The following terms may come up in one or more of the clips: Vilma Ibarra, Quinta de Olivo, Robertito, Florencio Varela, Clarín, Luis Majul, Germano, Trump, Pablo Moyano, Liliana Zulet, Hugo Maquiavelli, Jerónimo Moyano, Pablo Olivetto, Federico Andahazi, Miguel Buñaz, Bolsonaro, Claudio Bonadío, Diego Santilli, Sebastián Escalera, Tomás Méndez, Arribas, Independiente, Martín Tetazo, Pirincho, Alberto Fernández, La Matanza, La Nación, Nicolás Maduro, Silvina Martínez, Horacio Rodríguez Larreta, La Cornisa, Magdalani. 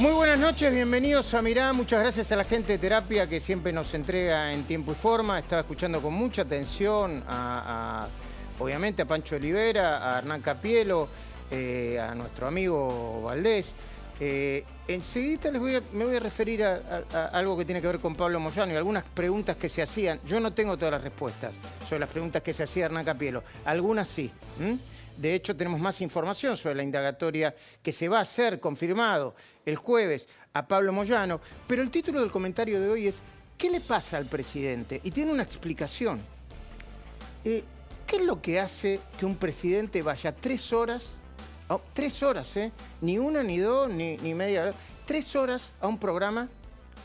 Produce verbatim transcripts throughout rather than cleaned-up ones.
Muy buenas noches, bienvenidos a Mirá. Muchas gracias a la gente de Terapia que siempre nos entrega en tiempo y forma. Estaba escuchando con mucha atención a, a obviamente a Pancho Olivera, a Hernán Cappiello, eh, a nuestro amigo Valdés. Eh, enseguida les voy a, me voy a referir a, a, a algo que tiene que ver con Pablo Moyano y algunas preguntas que se hacían. Yo no tengo todas las respuestas sobre las preguntas que se hacía Hernán Cappiello. Algunas sí. ¿Mm? De hecho, tenemos más información sobre la indagatoria que se va a hacer, confirmado, el jueves a Pablo Moyano. Pero el título del comentario de hoy es ¿qué le pasa al presidente? Y tiene una explicación. Eh, ¿Qué es lo que hace que un presidente vaya tres horas... Oh, tres horas, ¿eh? Ni una, ni dos, ni, ni media hora. Tres horas a un programa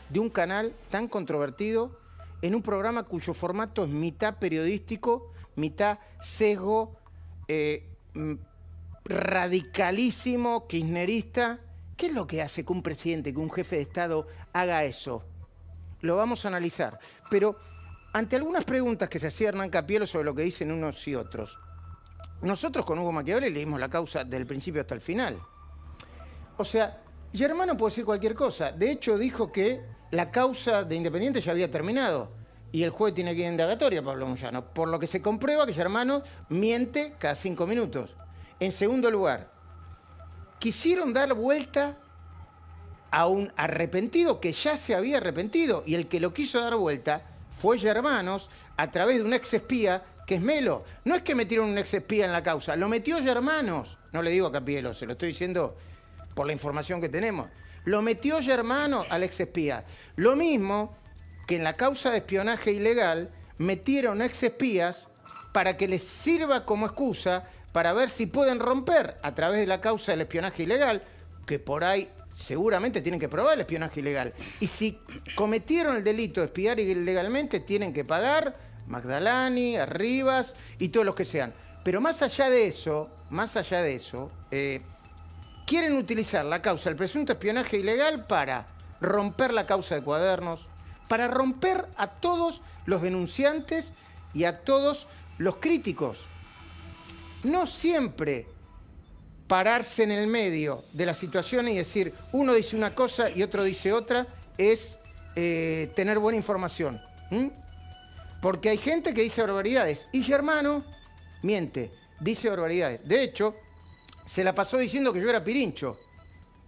de un canal tan controvertido, en un programa cuyo formato es mitad periodístico, mitad sesgo, eh, radicalísimo, kirchnerista. ¿Qué es lo que hace que un presidente, que un jefe de Estado haga eso? Lo vamos a analizar. Pero ante algunas preguntas que se hacía Hernán Cappiello sobre lo que dicen unos y otros, nosotros con Hugo Maquiavelli leímos la causa del principio hasta el final. O sea, Germano puede decir cualquier cosa. De hecho, dijo que la causa de Independiente ya había terminado y el juez tiene que ir a indagatoria, Pablo Moyano, por lo que se comprueba que Germano miente cada cinco minutos. En segundo lugar, quisieron dar vuelta a un arrepentido que ya se había arrepentido, y el que lo quiso dar vuelta fue Germano a través de un ex espía que es Melo. No es que metieron un ex espía en la causa, lo metió Germanos. No le digo a Cappiello, se lo estoy diciendo por la información que tenemos. Lo metió Germano al ex espía. Lo mismo que en la causa de espionaje ilegal metieron ex espías para que les sirva como excusa para ver si pueden romper a través de la causa del espionaje ilegal, que por ahí seguramente tienen que probar el espionaje ilegal. Y si cometieron el delito de espiar ilegalmente, tienen que pagar Magdalani, Arribas y todos los que sean. Pero más allá de eso, más allá de eso, eh, quieren utilizar la causa del presunto espionaje ilegal para romper la causa de cuadernos, para romper a todos los denunciantes y a todos los críticos. No siempre pararse en el medio de las situaciones y decir uno dice una cosa y otro dice otra es eh, tener buena información. ¿Mm? Porque hay gente que dice barbaridades y Germano miente, dice barbaridades. De hecho, se la pasó diciendo que yo era Pirincho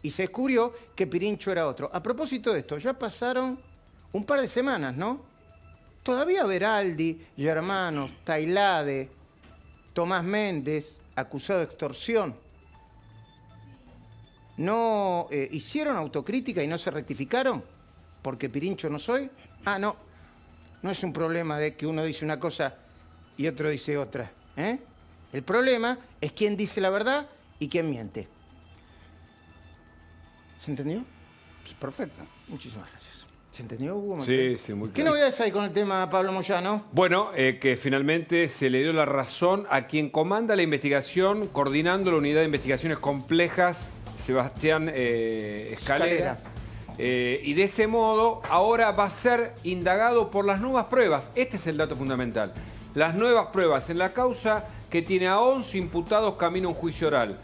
y se descubrió que Pirincho era otro. A propósito de esto, ya pasaron un par de semanas, ¿no? Todavía Veraldi, Germano, Tailade, Tomás Méndez, acusado de extorsión, ¿no eh, hicieron autocrítica y no se rectificaron? ¿Porque Pirincho no soy? Ah, no. No es un problema de que uno dice una cosa y otro dice otra. ¿eh? El problema es quién dice la verdad y quién miente. ¿Se entendió? Pues perfecto. Muchísimas gracias. ¿Se entendió, Hugo? Sí, sí, muy claro. ¿Qué novedades hay con el tema, Pablo Moyano? Bueno, eh, que finalmente se le dio la razón a quien comanda la investigación, coordinando la unidad de investigaciones complejas, Sebastián eh, Escalera. Escalera. Eh, y de ese modo, ahora va a ser indagado por las nuevas pruebas. Este es el dato fundamental. Las nuevas pruebas en la causa que tiene a once imputados camino a un juicio oral.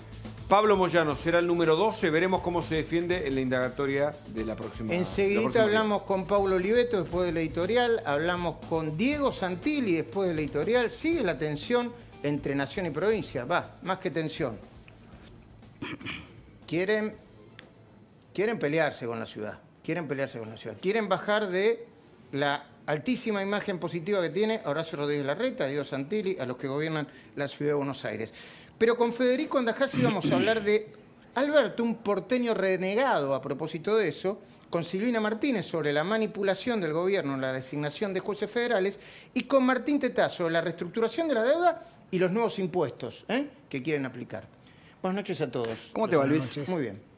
Pablo Moyano será el número doce. Veremos cómo se defiende en la indagatoria de la próxima. Enseguida hablamos con Pablo Olivetto después de la editorial. Hablamos con Diego Santilli después de la editorial. Sigue la tensión entre nación y provincia. Va, más que tensión. Quieren... Quieren pelearse con la ciudad, quieren pelearse con la ciudad. Quieren bajar de la altísima imagen positiva que tiene a Horacio Rodríguez Larreta, a Diego Santilli, a los que gobiernan la ciudad de Buenos Aires. Pero con Federico Andahazi vamos a hablar de Alberto, un porteño renegado a propósito de eso, con Silvina Martínez sobre la manipulación del gobierno en la designación de jueces federales y con Martín Tetazo, la reestructuración de la deuda y los nuevos impuestos ¿eh? que quieren aplicar. Buenas noches a todos. ¿Cómo te va, Luis? Muy bien.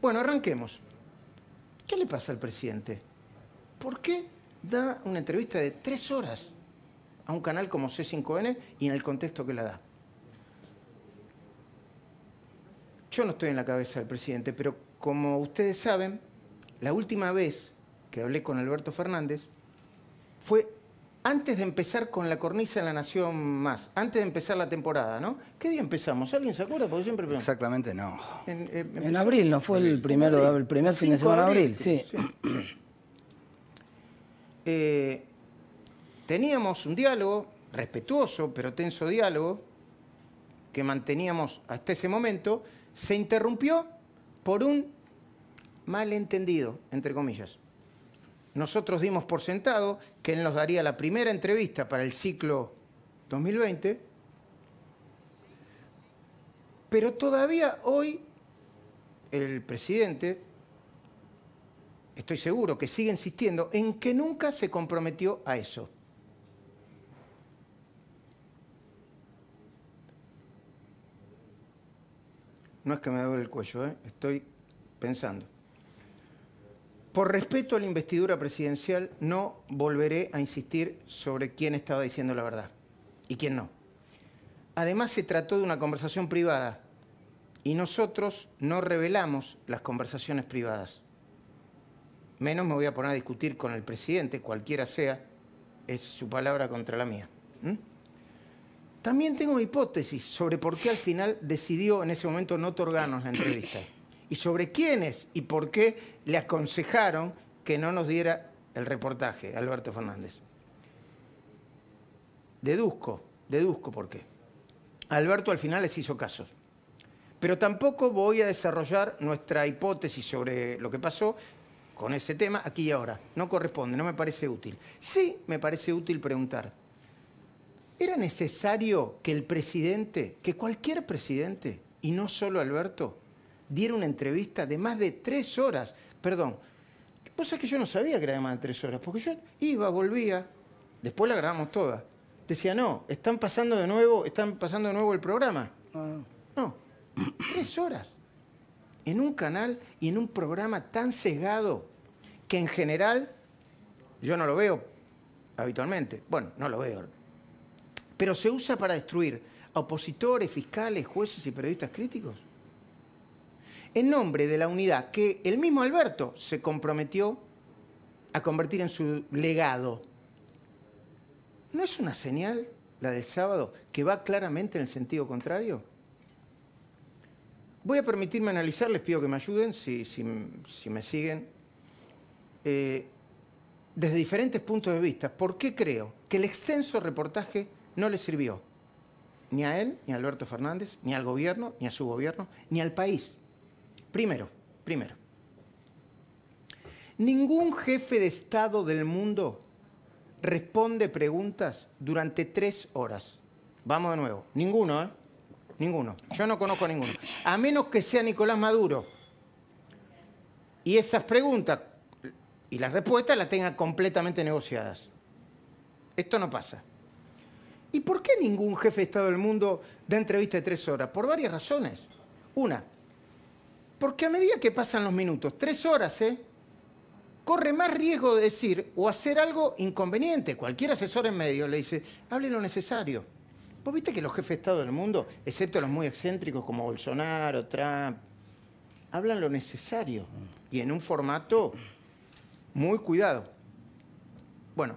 Bueno, arranquemos. ¿Qué le pasa al presidente? ¿Por qué da una entrevista de tres horas a un canal como C cinco N y en el contexto que la da? Yo no estoy en la cabeza del presidente, pero como ustedes saben, la última vez que hablé con Alberto Fernández fue antes de empezar con La Cornisa en La Nación Más, antes de empezar la temporada, ¿no? ¿Qué día empezamos? ¿Alguien se acuerda? Porque siempre... Exactamente no. En, eh, en abril, ¿no? Fue el, primero, el primer fin de semana de abril, sí. sí. Eh, teníamos un diálogo, respetuoso, pero tenso diálogo, que manteníamos hasta ese momento, se interrumpió por un malentendido, entre comillas. Nosotros dimos por sentado que él nos daría la primera entrevista para el ciclo dos mil veinte, pero todavía hoy el presidente, estoy seguro que sigue insistiendo en que nunca se comprometió a eso. No es que me duele el cuello, ¿eh? Estoy pensando. Por respeto a la investidura presidencial, no volveré a insistir sobre quién estaba diciendo la verdad y quién no. Además, se trató de una conversación privada y nosotros no revelamos las conversaciones privadas. Menos me voy a poner a discutir con el presidente, cualquiera sea, es su palabra contra la mía. ¿Mm? También tengo una hipótesis sobre por qué al final decidió en ese momento no otorgarnos la entrevista. Y sobre quiénes y por qué le aconsejaron que no nos diera el reportaje, Alberto Fernández. Deduzco, deduzco por qué. Alberto al final les hizo caso. Pero tampoco voy a desarrollar nuestra hipótesis sobre lo que pasó con ese tema aquí y ahora. No corresponde, no me parece útil. Sí me parece útil preguntar, ¿era necesario que el presidente, que cualquier presidente, y no solo Alberto, diera una entrevista de más de tres horas? Perdón, cosa que yo no sabía que era de más de tres horas, porque yo iba, volvía, después la grabamos toda. Decía, no, están pasando de nuevo, están pasando de nuevo el programa. No, no, tres horas. En un canal y en un programa tan sesgado que en general, yo no lo veo habitualmente, bueno, no lo veo, pero se usa para destruir a opositores, fiscales, jueces y periodistas críticos. En nombre de la unidad que el mismo Alberto se comprometió a convertir en su legado. ¿No es una señal, la del sábado, que va claramente en el sentido contrario? Voy a permitirme analizar, les pido que me ayuden, si, si, si me siguen, eh, desde diferentes puntos de vista. ¿Por qué creo que el extenso reportaje no le sirvió ni a él, ni a Alberto Fernández, ni al gobierno, ni a su gobierno, ni al país? Primero, primero, ningún jefe de Estado del mundo responde preguntas durante tres horas. Vamos de nuevo. Ninguno, ¿eh? Ninguno. Yo no conozco a ninguno. A menos que sea Nicolás Maduro. Y esas preguntas y las respuestas las tenga completamente negociadas. Esto no pasa. ¿Y por qué ningún jefe de Estado del mundo da entrevista de tres horas? Por varias razones. Una, porque a medida que pasan los minutos, tres horas, ¿eh? corre más riesgo de decir o hacer algo inconveniente. Cualquier asesor en medio le dice, hable lo necesario. Vos viste que los jefes de Estado del mundo, excepto los muy excéntricos como Bolsonaro, Trump, hablan lo necesario y en un formato muy cuidado. Bueno,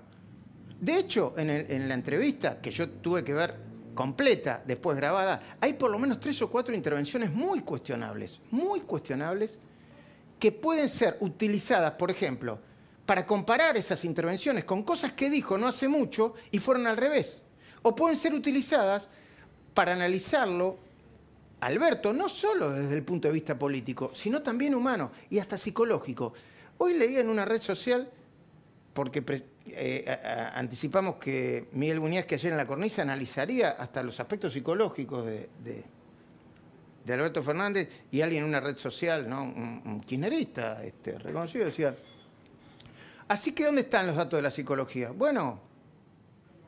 de hecho, en, el, en la entrevista que yo tuve que ver completa, después grabada, hay por lo menos tres o cuatro intervenciones muy cuestionables, muy cuestionables, que pueden ser utilizadas, por ejemplo, para comparar esas intervenciones con cosas que dijo no hace mucho y fueron al revés. O pueden ser utilizadas para analizarlo, Alberto, no solo desde el punto de vista político, sino también humano y hasta psicológico. Hoy leía en una red social, porque eh, a, a, anticipamos que Miguel Buñaz, que ayer en La Cornisa, analizaría hasta los aspectos psicológicos de, de, de Alberto Fernández, y alguien en una red social, ¿no? un, un kirchnerista este, reconocido, decía, así que ¿dónde están los datos de la psicología? Bueno,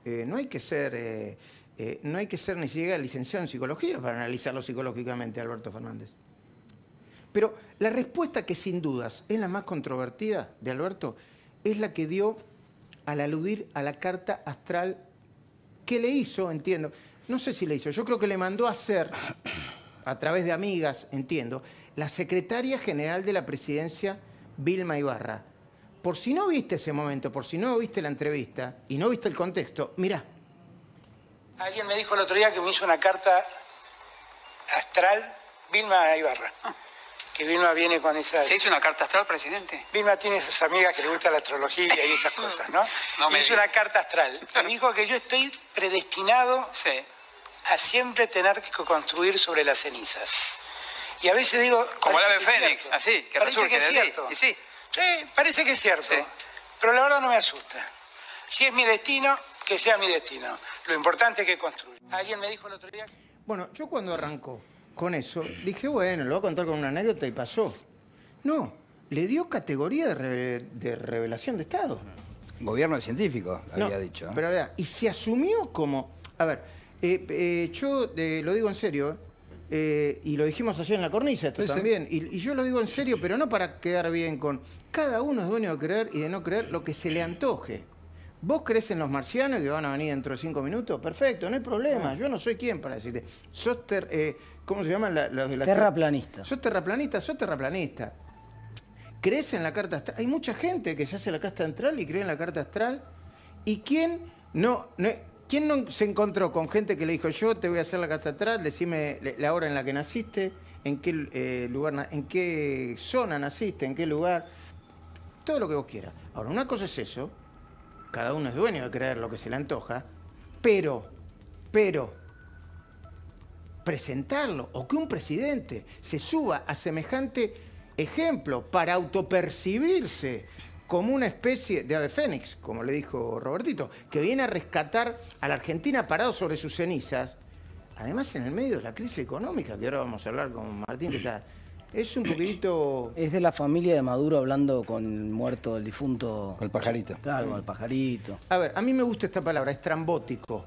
eh, no hay que ser, eh, eh, no hay que ser ni siquiera licenciado en psicología para analizarlo psicológicamente, Alberto Fernández. Pero la respuesta, que sin dudas es la más controvertida de Alberto, es la que dio al aludir a la carta astral que le hizo, entiendo, no sé si le hizo, yo creo que le mandó a hacer, a través de amigas, entiendo, la secretaria general de la presidencia, Vilma Ibarra, por si no viste ese momento, por si no viste la entrevista y no viste el contexto, mirá. Alguien me dijo el otro día que me hizo una carta astral, Vilma Ibarra. Ah. Que Vilma viene con esa... ¿Se hizo una carta astral, presidente? Vilma tiene sus amigas que le gusta la astrología y esas cosas, ¿no? No me hizo una carta astral. Me dijo que yo estoy predestinado sí. a siempre tener que construir sobre las cenizas. Y a veces digo... Como el ave Fénix, así, que parece que es cierto. Y sí. Sí, parece que es cierto. Sí. Pero la verdad no me asusta. Si es mi destino, que sea mi destino. Lo importante es que construya. Alguien me dijo el otro día... Bueno, yo cuando arrancó con eso, dije, bueno, lo voy a contar con una anécdota y pasó. No, le dio categoría de, re de revelación de Estado. Gobierno de científicos, no, había dicho. ¿Eh? Pero verdad, y se asumió como... A ver, eh, eh, yo eh, lo digo en serio, eh, y lo dijimos ayer en La Cornisa, esto sí, también, sí. Y, y yo lo digo en serio, pero no para quedar bien con... Cada uno es dueño de creer y de no creer lo que se le antoje. ¿Vos crees en los marcianos que van a venir dentro de cinco minutos? Perfecto, no hay problema. Yo no soy quien para decirte. Sos ter, eh, ¿Cómo se llaman los la, de la terraplanista. Sos terraplanista, sos terraplanista. ¿Crees en la carta astral? Hay mucha gente que se hace la carta astral y cree en la carta astral. ¿Y quién no, no, quién no se encontró con gente que le dijo yo te voy a hacer la carta astral, decime la hora en la que naciste, en qué, eh, lugar, en qué zona naciste, en qué lugar? Todo lo que vos quieras. Ahora, una cosa es eso. Cada uno es dueño de creer lo que se le antoja, pero, pero, presentarlo o que un presidente se suba a semejante ejemplo para autopercibirse como una especie de ave fénix, como le dijo Robertito, que viene a rescatar a la Argentina parado sobre sus cenizas, además en el medio de la crisis económica, que ahora vamos a hablar con Martín Tetazo. Es un poquitito... Es de la familia de Maduro hablando con el muerto, el difunto... Con el pajarito. Claro, con el pajarito. A ver, a mí me gusta esta palabra, estrambótico.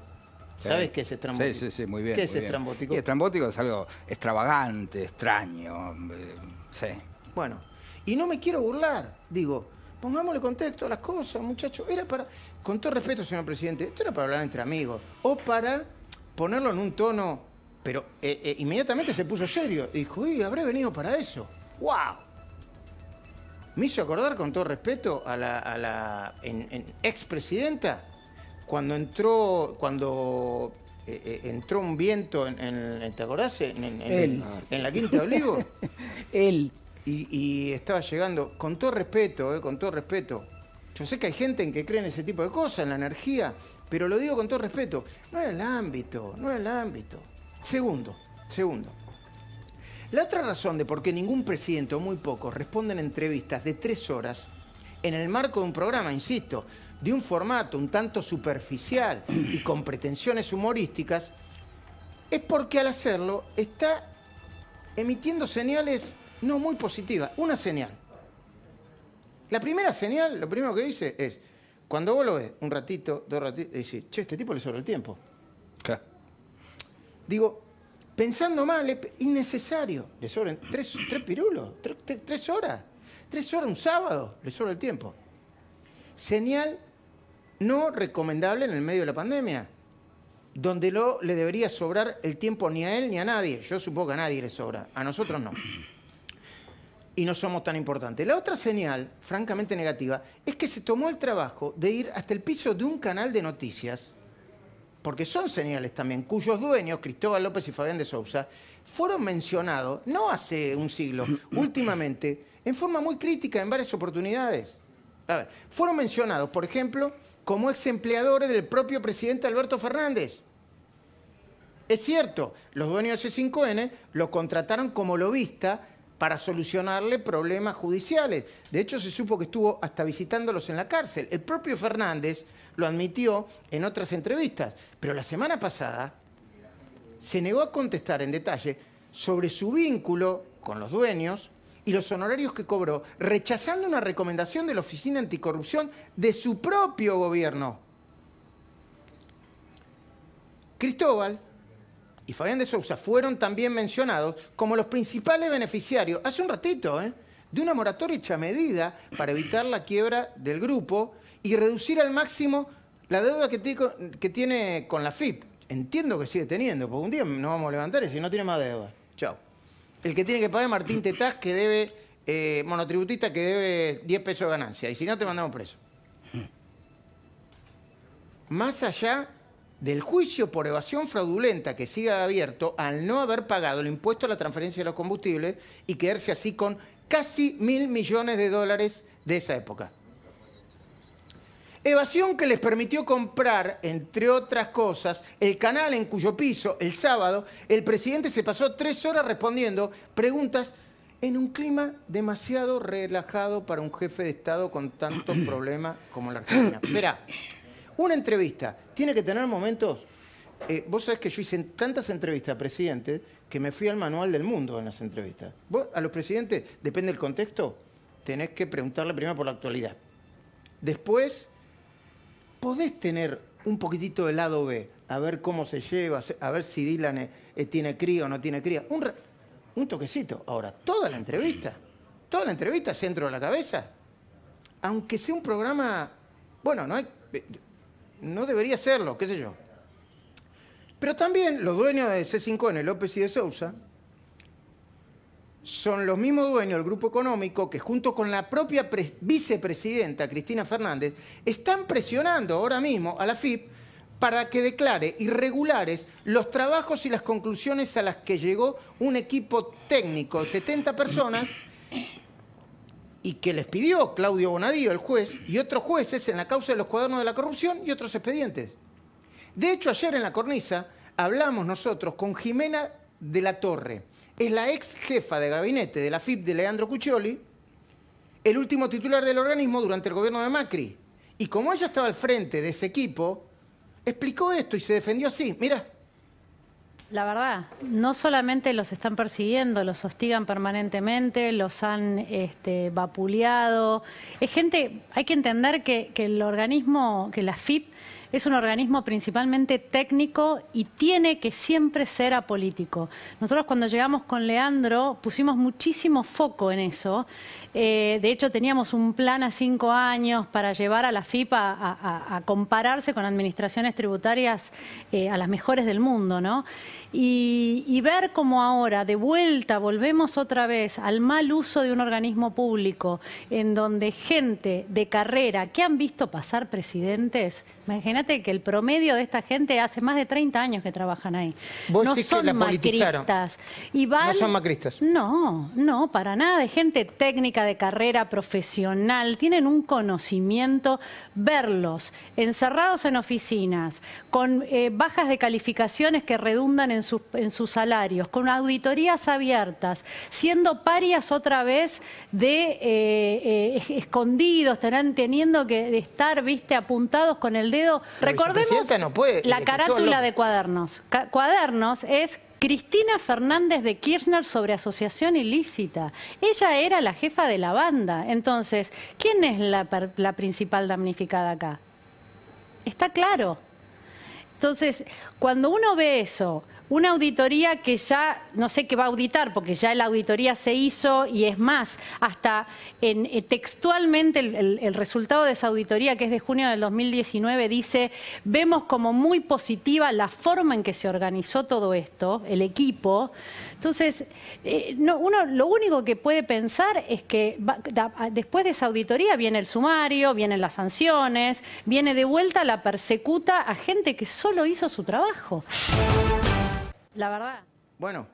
Sí. ¿Sabes qué es estrambótico? Sí, sí, sí, muy bien. ¿Qué muy es bien. estrambótico? Y estrambótico es algo extravagante, extraño, eh, sí. Bueno, y no me quiero burlar, digo, pongámosle contexto a las cosas, muchachos. Era para, con todo respeto, señor presidente, esto era para hablar entre amigos o para ponerlo en un tono... Pero eh, eh, inmediatamente se puso serio. Dijo, uy, habré venido para eso. ¡Wow! Me hizo acordar, con todo respeto, a la, a la en, en expresidenta, cuando entró cuando eh, eh, entró un viento, en, en, ¿te acordás? En, en, en, en la Quinta de Olivo. Él. Y, y estaba llegando, con todo respeto, eh, con todo respeto. Yo sé que hay gente en que cree en ese tipo de cosas, en la energía, pero lo digo con todo respeto. No era el ámbito, no era el ámbito. Segundo, segundo. La otra razón de por qué ningún presidente o muy pocos responden entrevistas de tres horas en el marco de un programa, insisto, de un formato un tanto superficial y con pretensiones humorísticas, es porque al hacerlo está emitiendo señales no muy positivas. Una señal. La primera señal, lo primero que dice es, cuando vos lo ves un ratito, dos ratitos, dices, che, este tipo le sobra el tiempo. Claro. Digo, pensando mal, innecesario. ¿Le sobran tres, tres pirulos? ¿Tres, tres, tres horas? ¿Tres horas un sábado? ¿Le sobra el tiempo? Señal no recomendable en el medio de la pandemia, donde no le debería sobrar el tiempo ni a él ni a nadie. Yo supongo que a nadie le sobra, a nosotros no. Y no somos tan importantes. La otra señal, francamente negativa, es que se tomó el trabajo de ir hasta el piso de un canal de noticias. Porque son señales también, cuyos dueños, Cristóbal López y Fabián de Sousa, fueron mencionados, no hace un siglo, últimamente, en forma muy crítica en varias oportunidades. A ver, fueron mencionados, por ejemplo, como ex empleadores del propio presidente Alberto Fernández. Es cierto, los dueños de C cinco N lo contrataron como lobista para solucionarle problemas judiciales. De hecho, se supo que estuvo hasta visitándolos en la cárcel. El propio Fernández lo admitió en otras entrevistas, pero la semana pasada se negó a contestar en detalle sobre su vínculo con los dueños y los honorarios que cobró, rechazando una recomendación de la Oficina Anticorrupción de su propio gobierno. Cristóbal y Fabián de Sousa fueron también mencionados como los principales beneficiarios, hace un ratito, ¿eh? de una moratoria hecha a medida para evitar la quiebra del grupo y reducir al máximo la deuda que, te, que tiene con la F I P. Entiendo que sigue teniendo, porque un día nos vamos a levantar y si no tiene más deuda. Chao. El que tiene que pagar es Martín Tetazo, que debe eh, monotributista que debe diez pesos de ganancia. Y si no, te mandamos preso. Más allá del juicio por evasión fraudulenta que siga abierto al no haber pagado el impuesto a la transferencia de los combustibles y quedarse así con casi mil millones de dólares de esa época. Evasión que les permitió comprar, entre otras cosas, el canal en cuyo piso, el sábado, el presidente se pasó tres horas respondiendo preguntas en un clima demasiado relajado para un jefe de Estado con tantos problemas como la Argentina. Verá, una entrevista tiene que tener momentos... Eh, vos sabés que yo hice tantas entrevistas a presidentes que me fui al manual del mundo en las entrevistas. Vos, a los presidentes, depende del contexto, tenés que preguntarle primero por la actualidad. Después... podés tener un poquitito de lado B, a ver cómo se lleva, a ver si Dylan tiene cría o no tiene cría. Un, re, un toquecito. Ahora, toda la entrevista, toda la entrevista centro de la cabeza, aunque sea un programa, bueno, no, hay, no debería serlo, qué sé yo. Pero también los dueños de C cinco N, López y de Sousa, son los mismos dueños del grupo económico que junto con la propia vicepresidenta Cristina Fernández están presionando ahora mismo a la F I P para que declare irregulares los trabajos y las conclusiones a las que llegó un equipo técnico de setenta personas y que les pidió Claudio Bonadío, el juez, y otros jueces en la causa de los cuadernos de la corrupción y otros expedientes. De hecho, ayer en La Cornisa hablamos nosotros con Jimena de la Torre. Es la ex jefa de gabinete de la F I P de Leandro Cuccioli, el último titular del organismo durante el gobierno de Macri. Y como ella estaba al frente de ese equipo, explicó esto y se defendió así. Mirá. La verdad, no solamente los están persiguiendo, los hostigan permanentemente, los han este, vapuleado. Es gente, hay que entender que, que el organismo, que la F I P es un organismo principalmente técnico y tiene que siempre ser apolítico. Nosotros cuando llegamos con Leandro pusimos muchísimo foco en eso. Eh, de hecho teníamos un plan a cinco años para llevar a la F I P a, a, a compararse con administraciones tributarias eh, a las mejores del mundo, ¿no? Y, y ver cómo ahora de vuelta volvemos otra vez al mal uso de un organismo público en donde gente de carrera que han visto pasar presidentes, imagínate que el promedio de esta gente hace más de treinta años que trabajan ahí. ¿Vos no son que la macristas. Y van... No son macristas. No, no, para nada. Es gente técnica, de carrera, profesional. Tienen un conocimiento. Verlos encerrados en oficinas, con eh, bajas de calificaciones que redundan en sus, en sus salarios, con auditorías abiertas, siendo parias otra vez de eh, eh, escondidos, estarán teniendo que estar, viste, apuntados con el dedo. La Recordemos no puede, la carátula lo... de Cuadernos. Ca Cuadernos es Cristina Fernández de Kirchner sobre asociación ilícita. Ella era la jefa de la banda. Entonces, ¿quién es la, la principal damnificada acá? Está claro. Entonces, cuando uno ve eso... Una auditoría que ya, no sé qué va a auditar, porque ya la auditoría se hizo y es más, hasta en, textualmente el, el, el resultado de esa auditoría, que es de junio del dos mil diecinueve, dice, vemos como muy positiva la forma en que se organizó todo esto, el equipo. Entonces, eh, no, uno lo único que puede pensar es que va, da, después de esa auditoría viene el sumario, vienen las sanciones, viene de vuelta la persecuta a gente que solo hizo su trabajo. La verdad. Bueno,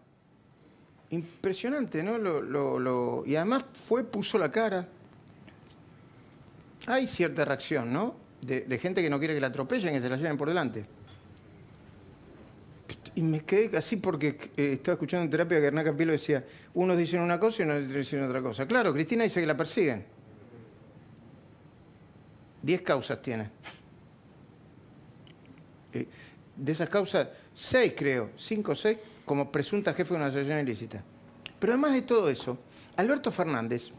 impresionante, ¿no? Lo, lo, lo... Y además fue, puso la cara. Hay cierta reacción, ¿no? De, de gente que no quiere que la atropellen, que se la lleven por delante. Y me quedé así porque eh, estaba escuchando en terapia que Hernán Cappiello decía, unos dicen una cosa y otros dicen otra cosa. Claro, Cristina dice que la persiguen. Diez causas tiene. Eh, De esas causas, seis creo, cinco o seis, como presunta jefe de una asociación ilícita. Pero además de todo eso, Alberto Fernández,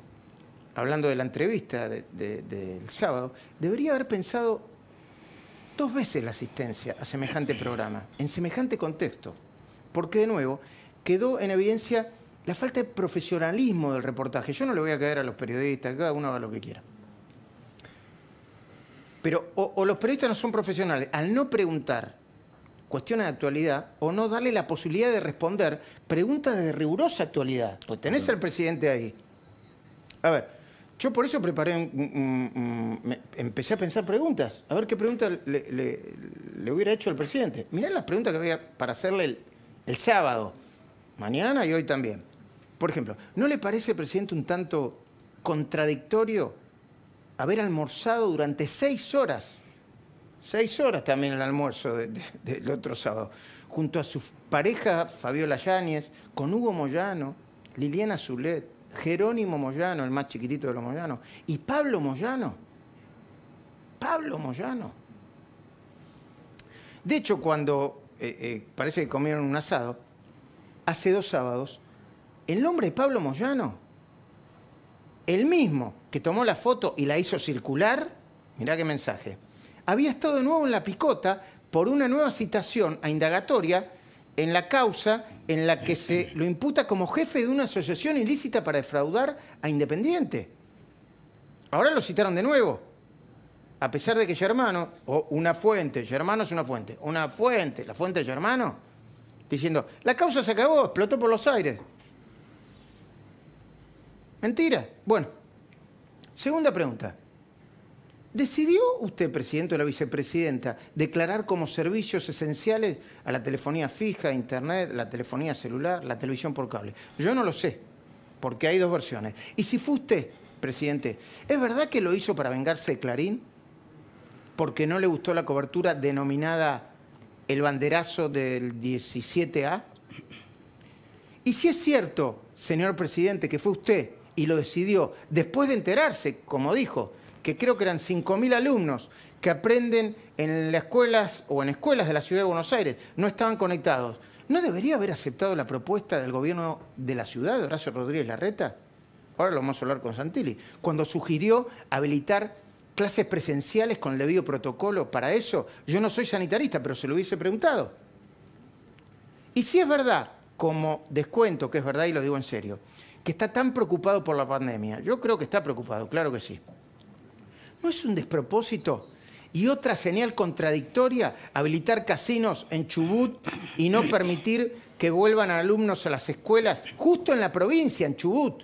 hablando de la entrevista de, de, del sábado, debería haber pensado dos veces la asistencia a semejante programa, en semejante contexto. Porque, de nuevo, quedó en evidencia la falta de profesionalismo del reportaje. Yo no le voy a caer a los periodistas, cada uno haga lo que quiera. Pero o, o los periodistas no son profesionales. Al no preguntar cuestiones de actualidad o no darle la posibilidad de responder preguntas de rigurosa actualidad. Pues tenés al presidente ahí. A ver, yo por eso preparé un, un, un, un, empecé a pensar preguntas. A ver qué pregunta le, le, le hubiera hecho al presidente. Mirá las preguntas que había para hacerle el, el sábado, mañana y hoy también. Por ejemplo, ¿no le parece, presidente, un tanto contradictorio haber almorzado durante seis horas? Seis horas también el almuerzo de, de, del otro sábado. Junto a su pareja Fabiola Yáñez, con Hugo Moyano, Liliana Zulet, Jerónimo Moyano, el más chiquitito de los Moyanos, y Pablo Moyano. Pablo Moyano. De hecho, cuando eh, eh, parece que comieron un asado, hace dos sábados, el nombre de Pablo Moyano, el mismo que tomó la foto y la hizo circular, mirá qué mensaje, había estado de nuevo en la picota por una nueva citación a indagatoria en la causa en la que se lo imputa como jefe de una asociación ilícita para defraudar a Independiente. Ahora lo citaron de nuevo, a pesar de que Germano, o una fuente, Germano es una fuente, una fuente, la fuente de Germano, diciendo, la causa se acabó, explotó por los aires. Mentira. Bueno, segunda pregunta. ¿Decidió usted, presidente o la vicepresidenta, declarar como servicios esenciales a la telefonía fija, internet, la telefonía celular, la televisión por cable? Yo no lo sé, porque hay dos versiones. Y si fue usted, presidente, ¿es verdad que lo hizo para vengarse de Clarín? Porque no le gustó la cobertura denominada el banderazo del diecisiete A. Y si es cierto, señor presidente, que fue usted y lo decidió, después de enterarse, como dijo, que creo que eran cinco mil alumnos que aprenden en las escuelas o en escuelas de la Ciudad de Buenos Aires, no estaban conectados, ¿no debería haber aceptado la propuesta del gobierno de la ciudad, de Horacio Rodríguez Larreta? Ahora lo vamos a hablar con Santilli. Cuando sugirió habilitar clases presenciales con el debido protocolo para eso, yo no soy sanitarista, pero se lo hubiese preguntado. Y si es verdad, como descuento, que es verdad y lo digo en serio, que está tan preocupado por la pandemia, yo creo que está preocupado, claro que sí, ¿no es un despropósito y otra señal contradictoria habilitar casinos en Chubut y no permitir que vuelvan alumnos a las escuelas justo en la provincia, en Chubut,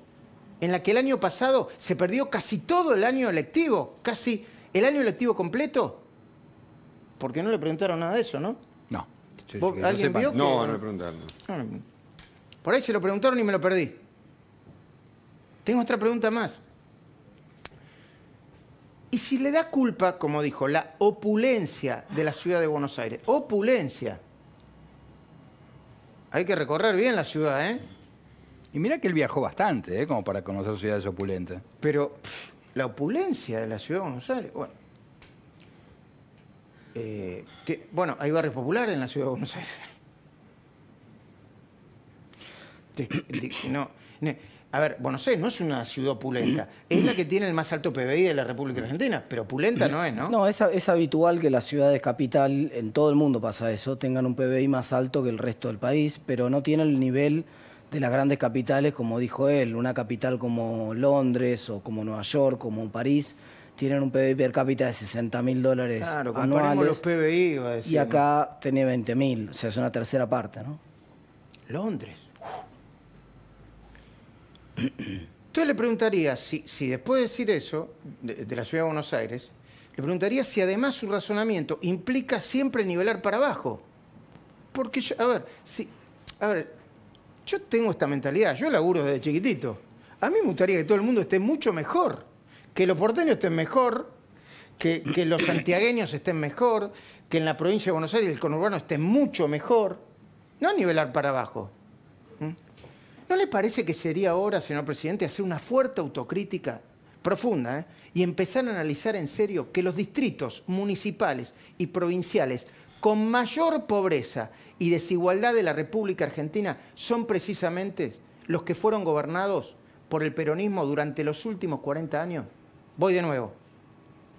en la que el año pasado se perdió casi todo el año lectivo, casi el año lectivo completo? Porque no le preguntaron nada de eso, ¿no? No. Sí, sí, ¿alguien vio? No, no le preguntaron. Por ahí se lo preguntaron y me lo perdí. Tengo otra pregunta más. Y si le da culpa, como dijo, la opulencia de la ciudad de Buenos Aires, opulencia, hay que recorrer bien la ciudad, ¿eh? Y mirá que él viajó bastante, ¿eh? Como para conocer ciudades opulentes. Pero pff, la opulencia de la ciudad de Buenos Aires, bueno. Eh, que, bueno, hay barrios populares en la ciudad de Buenos Aires. De, de, no, no. A ver, Buenos Aires no es una ciudad opulenta. Es la que tiene el más alto P B I de la República Argentina, pero opulenta no es, ¿no? No, es, es habitual que las ciudades capital, en todo el mundo pasa eso, tengan un P B I más alto que el resto del país, pero no tienen el nivel de las grandes capitales, como dijo él. Una capital como Londres o como Nueva York, como París, tienen un P B I per cápita de sesenta mil dólares anuales. Claro, comparemos los P B I, va a decir. Y acá tenía veinte mil, o sea, es una tercera parte, ¿no? Londres. Entonces le preguntaría, si, si después de decir eso, de, de la ciudad de Buenos Aires, le preguntaría si además su razonamiento implica siempre nivelar para abajo. Porque yo, a ver, si, a ver, yo tengo esta mentalidad, yo laburo desde chiquitito. A mí me gustaría que todo el mundo esté mucho mejor, que los porteños estén mejor, que, que los santiagueños estén mejor, que en la provincia de Buenos Aires el conurbano esté mucho mejor. No nivelar para abajo. ¿Mm? ¿No le parece que sería ahora, señor presidente, hacer una fuerte autocrítica profunda, ¿eh? Y empezar a analizar en serio que los distritos municipales y provinciales con mayor pobreza y desigualdad de la República Argentina son precisamente los que fueron gobernados por el peronismo durante los últimos cuarenta años? Voy de nuevo.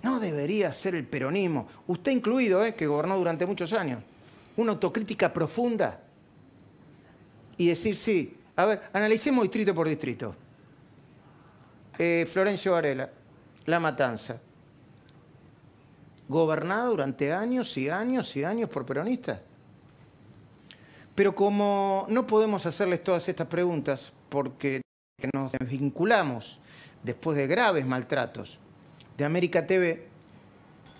No debería ser el peronismo, usted incluido, ¿eh? Que gobernó durante muchos años. Una autocrítica profunda y decir sí. A ver, analicemos distrito por distrito. Eh, Florencio Varela, La Matanza. Gobernado durante años y años y años por peronistas. Pero como no podemos hacerles todas estas preguntas porque que nos vinculamos después de graves maltratos de América T V,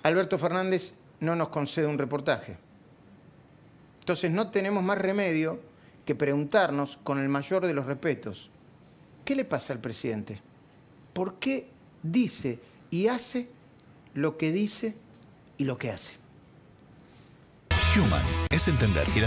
Alberto Fernández no nos concede un reportaje. Entonces no tenemos más remedio que preguntarnos con el mayor de los respetos, ¿qué le pasa al presidente? ¿Por qué dice y hace lo que dice y lo que hace? Human es entender y las